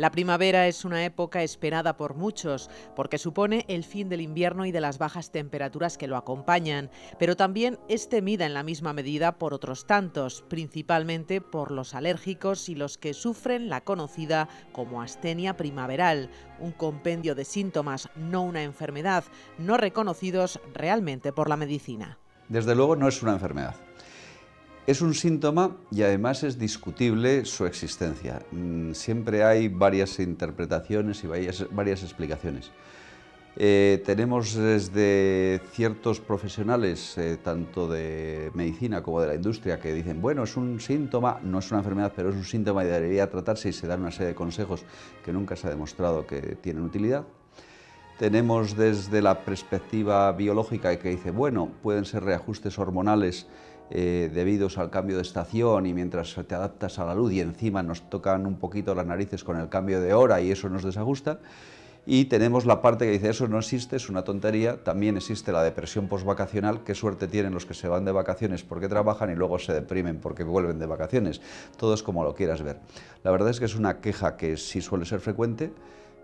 La primavera es una época esperada por muchos, porque supone el fin del invierno y de las bajas temperaturas que lo acompañan, pero también es temida en la misma medida por otros tantos, principalmente por los alérgicos y los que sufren la conocida como astenia primaveral, un compendio de síntomas, no una enfermedad, no reconocidos realmente por la medicina. Desde luego no es una enfermedad. Es un síntoma y además es discutible su existencia. Siempre hay varias interpretaciones y varias explicaciones. Tenemos desde ciertos profesionales, tanto de medicina como de la industria, que dicen, bueno, es un síntoma, no es una enfermedad, pero es un síntoma y debería tratarse, y se dan una serie de consejos que nunca se ha demostrado que tienen utilidad. Tenemos desde la perspectiva biológica que dice, bueno, pueden ser reajustes hormonales debidos al cambio de estación, y mientras te adaptas a la luz y encima nos tocan un poquito las narices con el cambio de hora y eso nos desajusta. Y tenemos la parte que dice, eso no existe, es una tontería. También existe la depresión posvacacional, qué suerte tienen los que se van de vacaciones porque trabajan y luego se deprimen porque vuelven de vacaciones. Todo es como lo quieras ver. La verdad es que es una queja que sí suele ser frecuente,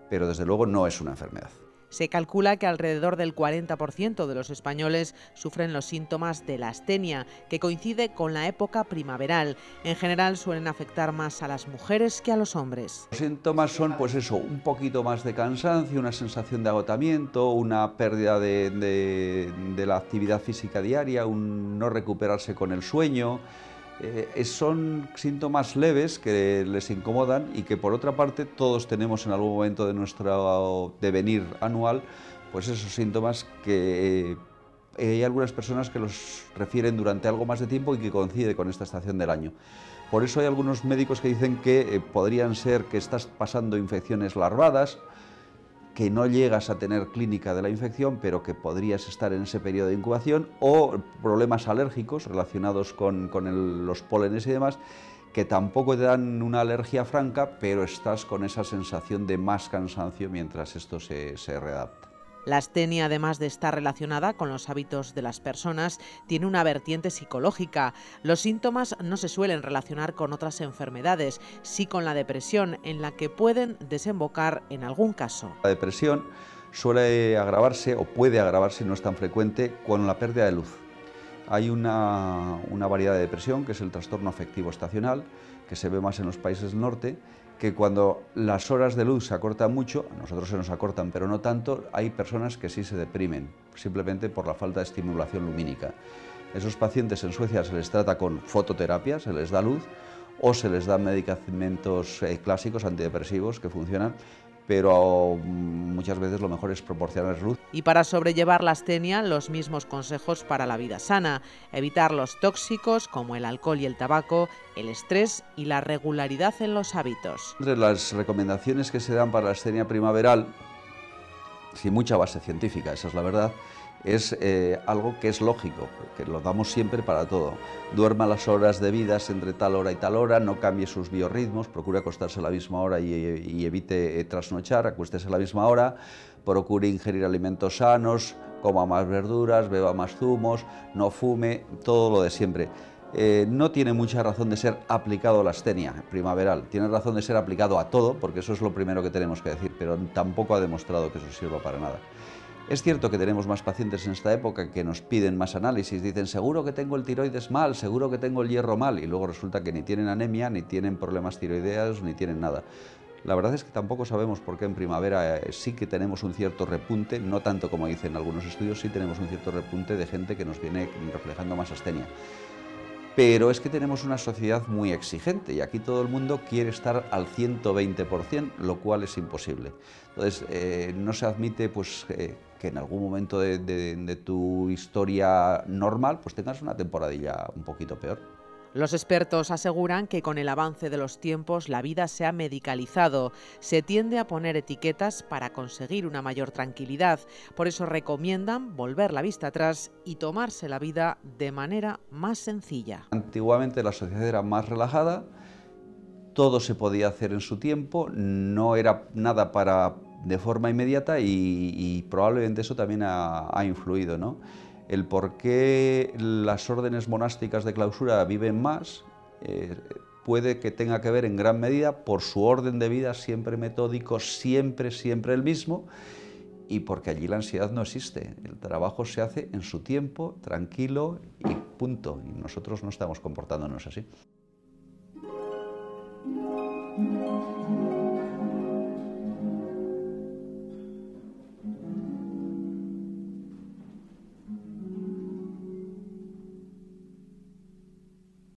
pero desde luego no es una enfermedad. Se calcula que alrededor del 40% de los españoles sufren los síntomas de la astenia, que coincide con la época primaveral. En general suelen afectar más a las mujeres que a los hombres. Los síntomas son, pues eso, un poquito más de cansancio, una sensación de agotamiento, una pérdida de la actividad física diaria, un no recuperarse con el sueño. Son síntomas leves que les incomodan y que por otra parte todos tenemos en algún momento de nuestro devenir anual, pues esos síntomas que hay algunas personas que los refieren durante algo más de tiempo y que coincide con esta estación del año. Por eso hay algunos médicos que dicen que podrían ser que estás pasando infecciones larvadas, que no llegas a tener clínica de la infección, pero que podrías estar en ese periodo de incubación, o problemas alérgicos relacionados con los pólenes y demás, que tampoco te dan una alergia franca, pero estás con esa sensación de más cansancio mientras esto se readapta. La astenia, además de estar relacionada con los hábitos de las personas, tiene una vertiente psicológica. Los síntomas no se suelen relacionar con otras enfermedades, sí con la depresión, en la que pueden desembocar en algún caso. La depresión suele agravarse, o puede agravarse, no es tan frecuente, con la pérdida de luz. Hay una variedad de depresión, que es el trastorno afectivo estacional, que se ve más en los países del norte, que cuando las horas de luz se acortan mucho, a nosotros se nos acortan, pero no tanto, hay personas que sí se deprimen, simplemente por la falta de estimulación lumínica. Esos pacientes en Suecia se les trata con fototerapia, se les da luz, o se les dan medicamentos clásicos, antidepresivos, que funcionan, pero muchas veces lo mejor es proporcionar luz. Y para sobrellevar la astenia, los mismos consejos para la vida sana: evitar los tóxicos como el alcohol y el tabaco, el estrés y la regularidad en los hábitos. Entre las recomendaciones que se dan para la astenia primaveral, sin mucha base científica, esa es la verdad, es algo que es lógico, que lo damos siempre para todo. Duerma las horas debidas entre tal hora y tal hora, no cambie sus biorritmos, procure acostarse a la misma hora y evite trasnochar, acuéstese a la misma hora, procure ingerir alimentos sanos, coma más verduras, beba más zumos, no fume, todo lo de siempre. No tiene mucha razón de ser aplicado a la astenia primaveral, tiene razón de ser aplicado a todo, porque eso es lo primero que tenemos que decir, pero tampoco ha demostrado que eso sirva para nada. Es cierto que tenemos más pacientes en esta época que nos piden más análisis, dicen seguro que tengo el tiroides mal, seguro que tengo el hierro mal, y luego resulta que ni tienen anemia, ni tienen problemas tiroideos, ni tienen nada. La verdad es que tampoco sabemos por qué en primavera sí que tenemos un cierto repunte, no tanto como dicen algunos estudios, sí tenemos un cierto repunte de gente que nos viene reflejando más astenia. Pero es que tenemos una sociedad muy exigente y aquí todo el mundo quiere estar al 120%, lo cual es imposible. Entonces, no se admite pues, que en algún momento de tu historia normal pues tengas una temporadilla un poquito peor. Los expertos aseguran que con el avance de los tiempos la vida se ha medicalizado. Se tiende a poner etiquetas para conseguir una mayor tranquilidad. Por eso recomiendan volver la vista atrás y tomarse la vida de manera más sencilla. Antiguamente la sociedad era más relajada, todo se podía hacer en su tiempo, no era nada de forma inmediata y probablemente eso también ha influido, ¿no? El por qué las órdenes monásticas de clausura viven más puede que tenga que ver en gran medida por su orden de vida, siempre metódico, siempre el mismo, y porque allí la ansiedad no existe. El trabajo se hace en su tiempo, tranquilo y punto. Y nosotros no estamos comportándonos así.